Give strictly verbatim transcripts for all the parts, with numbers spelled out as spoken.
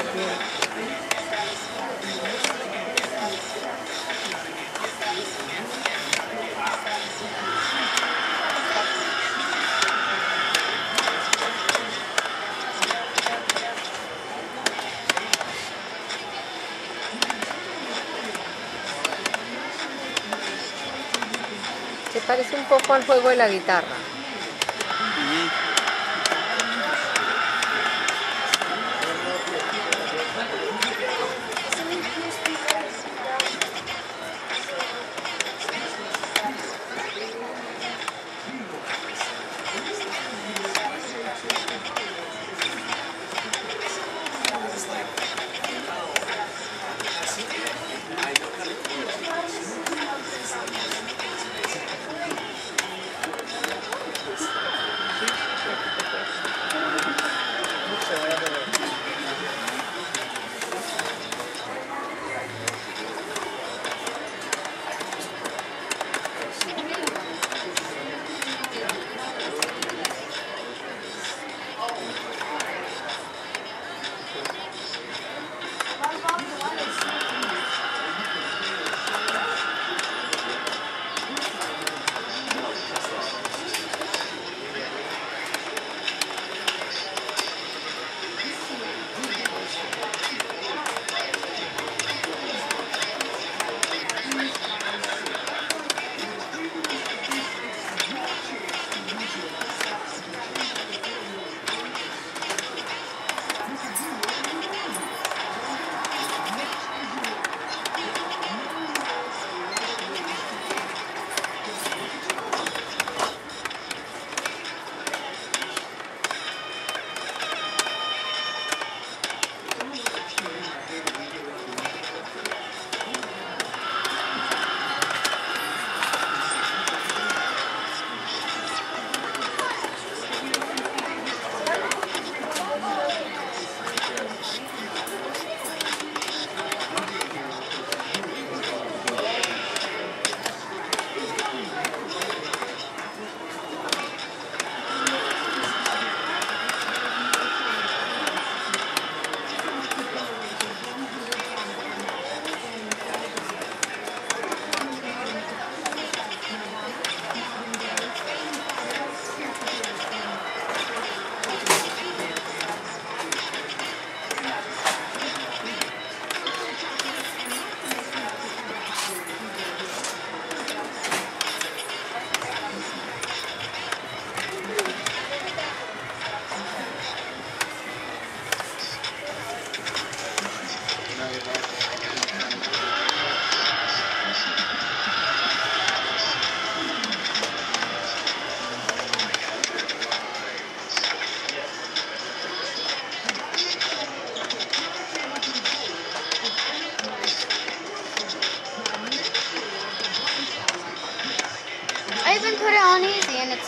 so good. Se parece un poco al juego de la guitarra.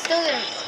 Still didn't